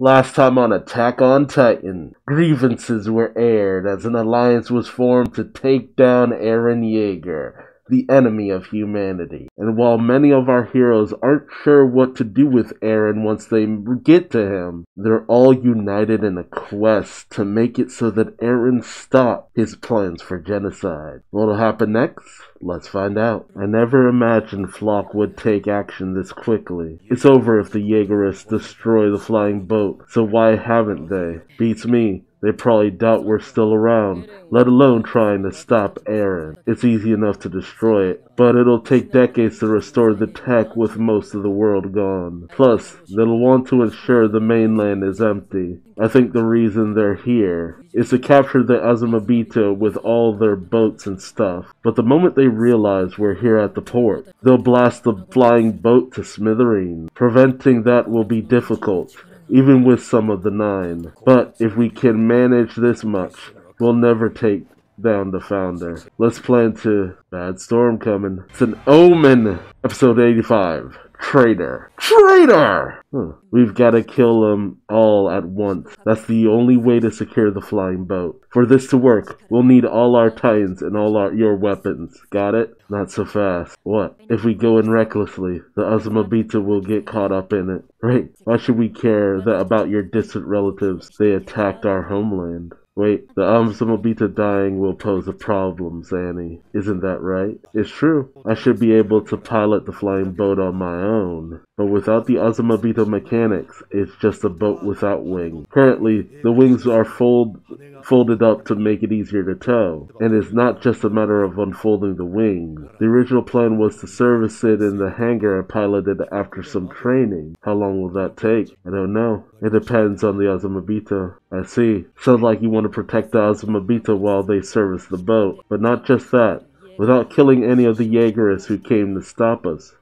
Last time on Attack on Titan, grievances were aired as an alliance was formed to take down Eren Yeager, the enemy of humanity. And while many of our heroes aren't sure what to do with Eren once they get to him, they're all united in a quest to make it so that Eren stops his plans for genocide. What'll happen next? Let's find out. I never imagined Flock would take action this quickly. It's over if the Yeagerists destroy the flying boat, so why haven't they? Beats me. They probably doubt we're still around, let alone trying to stop Eren. It's easy enough to destroy it, but it'll take decades to restore the tech with most of the world gone. Plus, they'll want to ensure the mainland is empty. I think the reason they're here is to capture the Azumabito with all their boats and stuff. But the moment they realize we're here at the port, they'll blast the flying boat to smithereens. Preventing that will be difficult, even with some of the 9. But if we can manage this much, we'll never take down the founder. Let's plan to... Bad storm coming. It's an omen! Episode 85. Traitor. Traitor! We've gotta kill them all at once. That's the only way to secure the flying boat. For this to work, we'll need all our titans and all your weapons. Got it? Not so fast. What? If we go in recklessly, the Azumabito will get caught up in it. Right. Why should we care about your distant relatives? They attacked our homeland. Wait, the Azumabito dying will pose a problem, Annie. Isn't that right? It's true. I should be able to pilot the flying boat on my own. But without the Azumabito mechanics, it's just a boat without wings. Currently, the wings are folded up to make it easier to tow. And it's not just a matter of unfolding the wings. The original plan was to service it in the hangar and pilot it after some training. How long will that take? I don't know. It depends on the Azumabito. I see. Sounds like you want to protect the Azumabito while they service the boat. But not just that. Without killing any of the Yeagerists who came to stop us.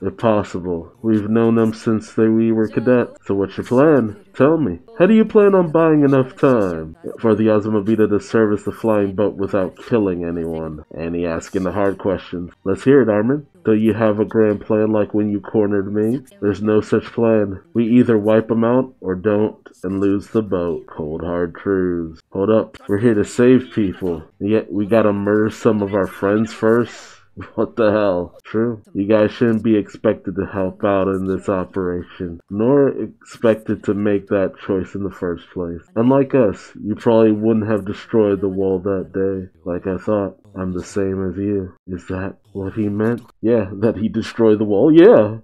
If possible. We've known them since we were cadets. So what's your plan? Tell me. How do you plan on buying enough time for the Azumabito to service the flying boat without killing anyone? Annie asking the hard questions. Let's hear it, Armin. Do you have a grand plan like when you cornered me? There's no such plan. We either wipe them out or don't and lose the boat. Cold hard truths. Hold up. We're here to save people. And yet we gotta murder some of our friends first? What the hell? True. You guys shouldn't be expected to help out in this operation, nor expected to make that choice in the first place. Unlike us, you probably wouldn't have destroyed the wall that day. Like I thought, I'm the same as you. Is that what he meant? Yeah, that he destroyed the wall? Yeah.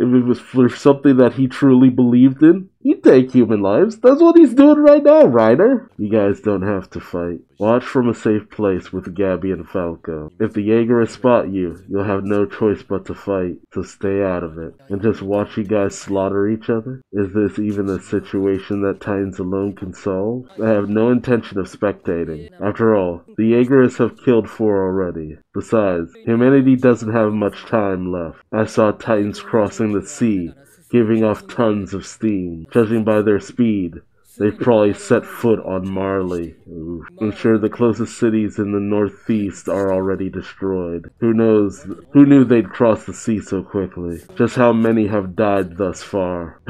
If it was for something that he truly believed in, he'd take human lives. That's what he's doing right now, Reiner. You guys don't have to fight. Watch from a safe place with Gabby and Falco. If the Yeagerists spot you, you'll have no choice but to fight, so stay out of it. And just watch you guys slaughter each other? Is this even a situation that Titans alone can solve? I have no intention of spectating. After all, the Yeagerists have killed 4 already. Besides, humanity doesn't have much time left. I saw Titans crossing the sea, giving off tons of steam. Judging by their speed, they've probably set foot on Marley. Ooh. I'm sure the closest cities in the northeast are already destroyed. Who knows? Who knew they'd cross the sea so quickly? Just how many have died thus far?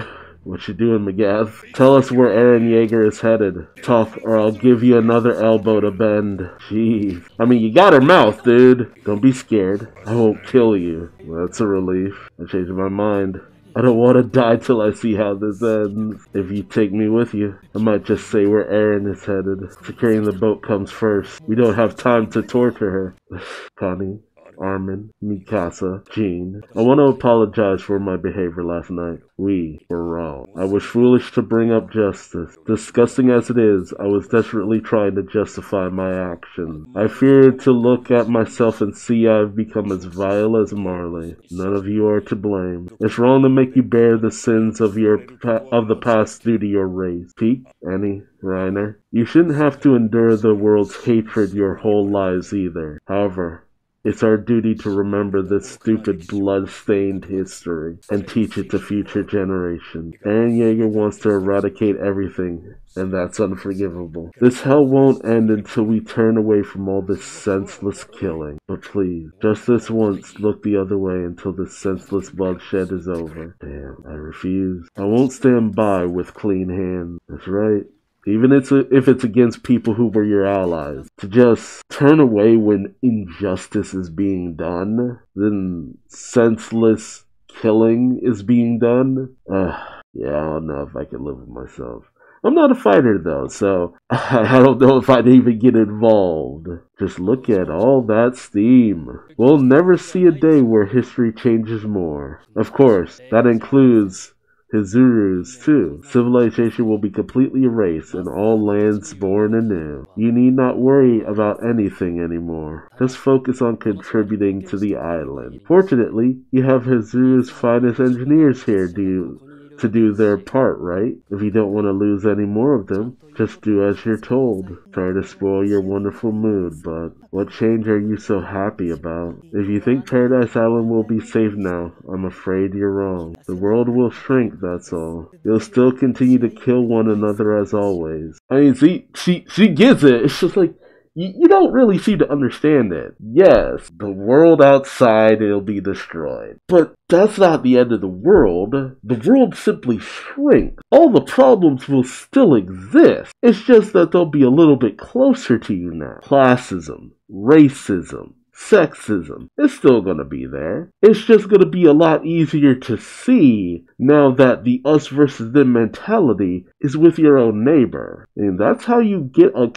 What you doing, Magath? Tell us where Eren Yeager is headed. Talk, or I'll give you another elbow to bend. Jeez. I mean, you got her mouth, dude. Don't be scared. I won't kill you. Well, that's a relief. I changed my mind. I don't want to die till I see how this ends. If you take me with you, I might just say where Eren is headed. Securing the boat comes first. We don't have time to torture her. Connie, Armin, Mikasa, Jean. I want to apologize for my behavior last night. We were wrong. I was foolish to bring up justice. Disgusting as it is, I was desperately trying to justify my actions. I feared to look at myself and see I've become as vile as Marley. None of you are to blame. It's wrong to make you bear the sins of the past due to your race. Pete, Annie, Reiner. You shouldn't have to endure the world's hatred your whole lives either. However, It's our duty to remember this stupid blood-stained history and teach it to future generations. Eren Yeager wants to eradicate everything, and that's unforgivable. This hell won't end until we turn away from all this senseless killing. But please, just this once, look the other way until this senseless bloodshed is over. Damn, I refuse. I won't stand by with clean hands. That's right. Even if it's against people who were your allies. To just turn away when injustice is being done, then senseless killing is being done. Yeah, I don't know if I can live with myself. I'm not a fighter, though, so I don't know if I'd even get involved. Just look at all that steam. We'll never see a day where history changes more. Of course, that includes Hizuru's too. Civilization will be completely erased and all lands born anew. You need not worry about anything anymore. Just focus on contributing to the island. Fortunately, you have Hizuru's finest engineers here to do their part, right? If you don't want to lose any more of them, just do as you're told. Sorry to spoil your wonderful mood, but what change are you so happy about? If you think Paradise Island will be safe now, I'm afraid you're wrong. The world will shrink, that's all. You'll still continue to kill one another as always. I mean, she gets it. It's just like, you don't really seem to understand it. Yes, the world outside, it'll be destroyed. But that's not the end of the world. The world simply shrinks. All the problems will still exist. It's just that they'll be a little bit closer to you now. Classism, racism, sexism, it's still gonna be there. It's just gonna be a lot easier to see now that the us versus them mentality is with your own neighbor. And that's how you get a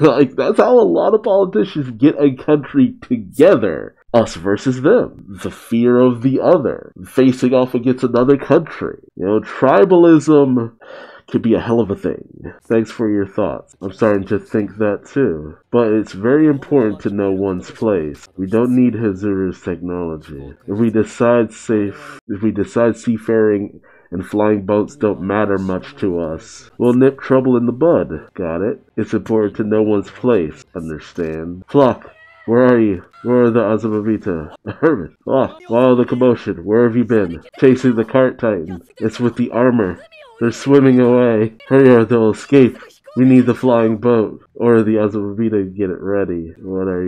like, that's how a lot of politicians get a country together. Us versus them. The fear of the other. Facing off against another country. You know, tribalism could be a hell of a thing. Thanks for your thoughts. I'm starting to think that too. But it's very important to know one's place. We don't need Hizuru's technology. If we decide seafaring and flying boats don't matter much to us, we'll nip trouble in the bud. Got it? It's important to know one's place. Understand? Flock, where are you? Where are the Azumabito? Hermit. Oh, wow, the commotion. Where have you been? Chasing the cart titan. It's with the armor. They're swimming away. Hurry or they'll escape. We need the flying boat. Or the Azumabito to get it ready. What are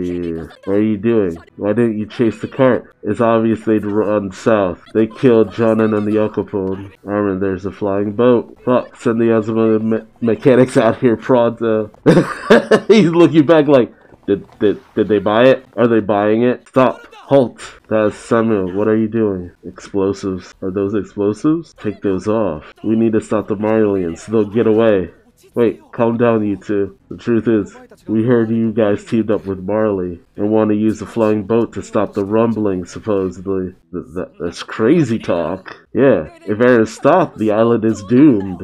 you doing? Why didn't you chase the cart? It's obvious they'd run south. They killed Jonan and the Okopone. Armin, there's a flying boat. Fuck, send the Azumabito mechanics out here pronto. He's looking back like, did they buy it? Are they buying it? Stop. Halt. Daz, Samuel, what are you doing? Explosives. Are those explosives? Take those off. We need to stop the Marlians. They'll get away. Wait, calm down, you two. The truth is, we heard you guys teamed up with Marley and want to use the flying boat to stop the rumbling, supposedly. That's crazy talk. Yeah, if Eren stopped, the island is doomed.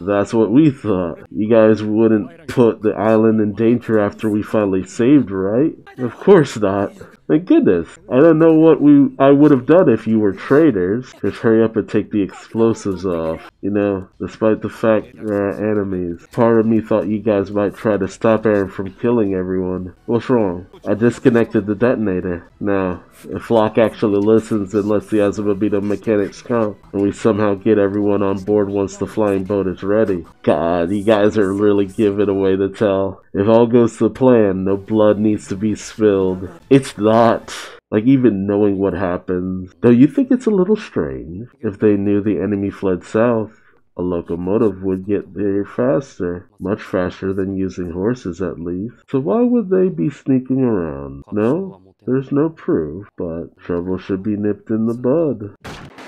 That's what we thought. You guys wouldn't put the island in danger after we finally saved, right? Of course not. Thank goodness. I don't know what I would have done if you were traitors. Just hurry up and take the explosives off. You know, despite the fact there are enemies, part of me thought you guys might try to stop Eren from killing everyone. What's wrong? I disconnected the detonator. Now, if Flock actually listens and lets the Azumabito mechanics come, and we somehow get everyone on board once the flying boat is ready. God, you guys are really giving away the tell. If all goes to plan, no blood needs to be spilled. It's not. Like, even knowing what happens. Though you think it's a little strange. If they knew the enemy fled south, a locomotive would get there faster. Much faster than using horses, at least. So why would they be sneaking around? No? There's no proof. But trouble should be nipped in the bud.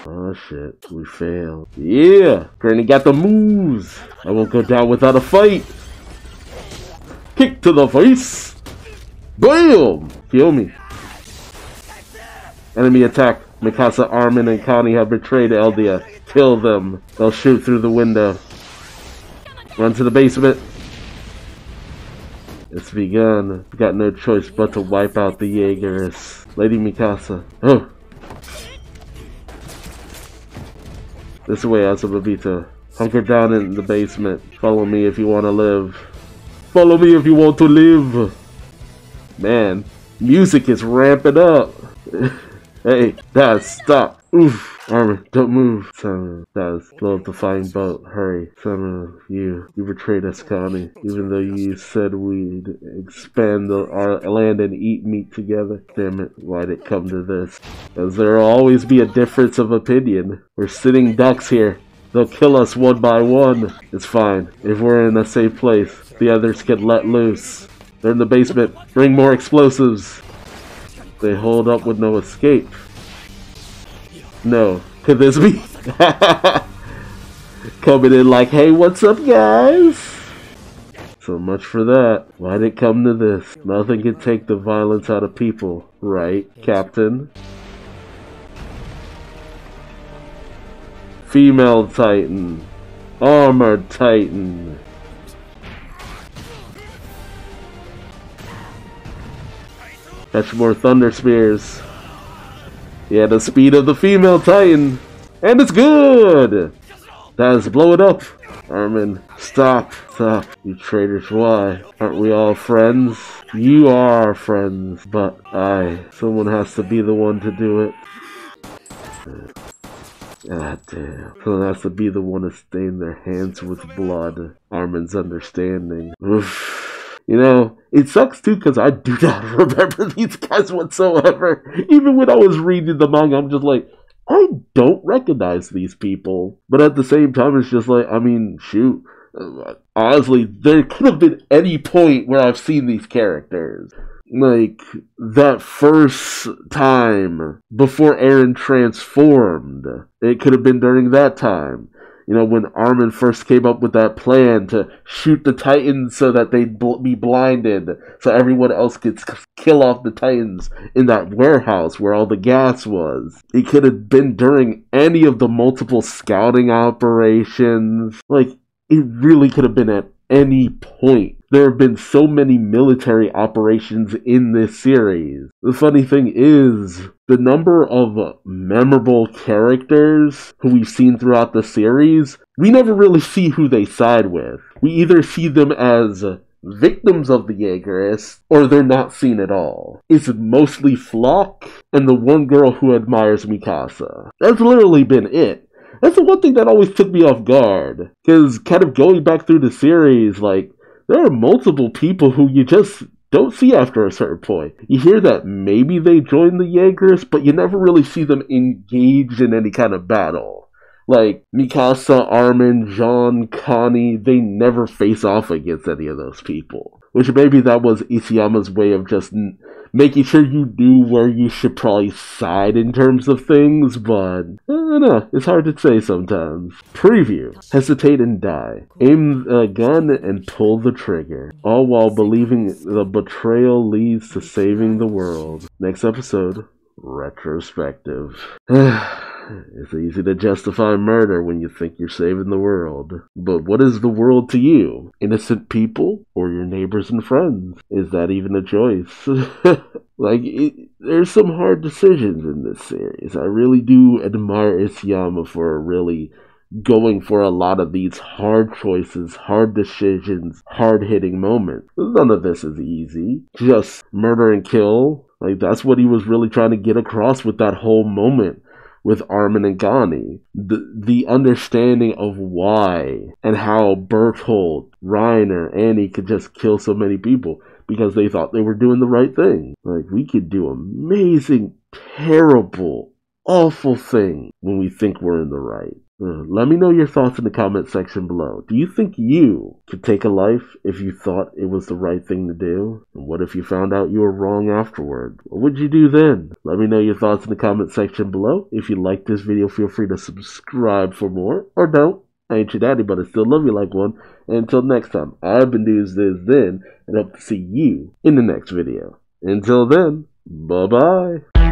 Oh shit, we failed. Yeah! Granny got the moves! I won't go down without a fight! Kick to the face! Bam! Kill me. Enemy attack. Mikasa, Armin, and Connie have betrayed Eldia. Kill them. They'll shoot through the window. Run to the basement. It's begun. We've got no choice but to wipe out the Yeageress. Lady Mikasa. Oh! This way, Azumabito. Hunker down in the basement. Follow me if you want to live. Follow me if you want to live! Man, Music is ramping up. Hey, Daz, stop. Oof. Armin, don't move. Samuel, Daz, blow up the flying boat. Hurry. Samuel, you betrayed us, Connie. Even though you said we'd expand our land and eat meat together. Damn it, why'd it come to this? As there'll always be a difference of opinion. We're sitting ducks here. They'll kill us one by one. It's fine. If we're in a safe place, the others can let loose. They're in the basement. Bring more explosives. They hold up with no escape. No. Could this be? Coming in like, hey, what's up, guys? So much for that. Why'd it come to this? Nothing can take the violence out of people, right, Captain? Female Titan. Armored Titan. Catch more Thunder Spears. Yeah, the speed of the female Titan. And it's good! Daz, blow it up. Armin, stop. Stop. You traitors, why? Aren't we all friends? You are friends, but someone has to be the one to do it. Ah, damn. Someone has to be the one to stain their hands with blood. Armin's understanding. Oof. You know, it sucks too because I do not remember these guys whatsoever. Even when I was reading the manga, I'm just like, I don't recognize these people. But at the same time, it's just like, I mean, shoot. Honestly, there could have been any point where I've seen these characters. Like, that first time before Eren transformed, it could have been during that time. You know, when Armin first came up with that plan to shoot the Titans so that they'd be blinded, so everyone else could kill off the Titans in that warehouse where all the gas was. It could have been during any of the multiple scouting operations. Like, it really could have been at any point. There have been so many military operations in this series. The funny thing is, the number of memorable characters who we've seen throughout the series, we never really see who they side with. We either see them as victims of the Yeagerists, or they're not seen at all. It's mostly Flock and the one girl who admires Mikasa. That's literally been it. That's the one thing that always took me off guard. Because kind of going back through the series, like, there are multiple people who you just don't see after a certain point. You hear that maybe they joined the Yeagers, but you never really see them engaged in any kind of battle. Like, Mikasa, Armin, Jean, Connie, they never face off against any of those people. Which maybe that was Isayama's way of just making sure you knew where you should probably side in terms of things, but I don't know, it's hard to say sometimes. Preview. Hesitate and die. Aim the gun and pull the trigger. All while believing the betrayal leads to saving the world. Next episode, retrospective. It's easy to justify murder when you think you're saving the world. But what is the world to you? Innocent people or your neighbors and friends? Is that even a choice? Like, there's some hard decisions in this series. I really do admire Isayama for really going for a lot of these hard choices, hard decisions, hard-hitting moments. None of this is easy. Just murder and kill. Like, that's what he was really trying to get across with that whole moment with Armin and Connie. The understanding of why and how Bertholdt, Reiner, Annie could just kill so many people because they thought they were doing the right thing. Like, we could do amazing, terrible, awful things when we think we're in the right. Let me know your thoughts in the comment section below. Do you think you could take a life if you thought it was the right thing to do? And what if you found out you were wrong afterward? What would you do then? Let me know your thoughts in the comment section below. If you like this video, feel free to subscribe for more. Or don't. I ain't your daddy, but I still love you like one. And until next time, I've been News This Then, and hope to see you in the next video. Until then, bye-bye.